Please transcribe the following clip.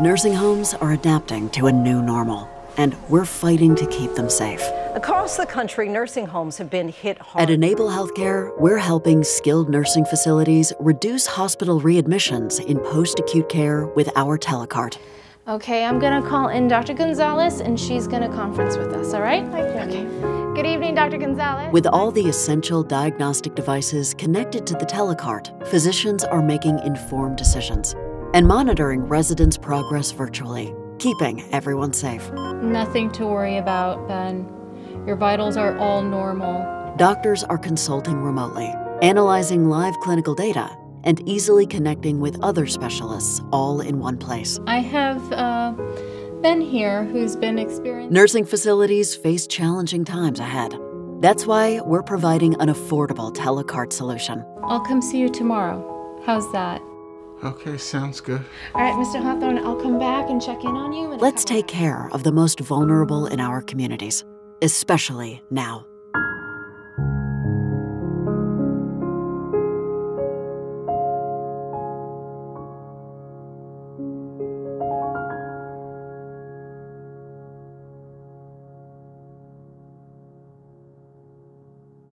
Nursing homes are adapting to a new normal, and we're fighting to keep them safe. Across the country, nursing homes have been hit hard. At Enable Healthcare, we're helping skilled nursing facilities reduce hospital readmissions in post-acute care with our TeleCart. Okay, I'm gonna call in Dr. Gonzalez, and she's gonna conference with us, all right? Okay. Good evening, Dr. Gonzalez. With all the essential diagnostic devices connected to the TeleCart, physicians are making informed decisions and monitoring residents' progress virtually, keeping everyone safe. Nothing to worry about, Ben. Your vitals are all normal. Doctors are consulting remotely, analyzing live clinical data, and easily connecting with other specialists all in one place. I have been here who's been experiencing. Nursing facilities face challenging times ahead. That's why we're providing an affordable TeleCart solution. I'll come see you tomorrow. How's that? Okay, sounds good. All right, Mr. Hawthorne, I'll come back and check in on you. Let's take care of the most vulnerable in our communities, especially now.